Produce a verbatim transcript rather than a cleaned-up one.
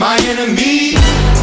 my enemy.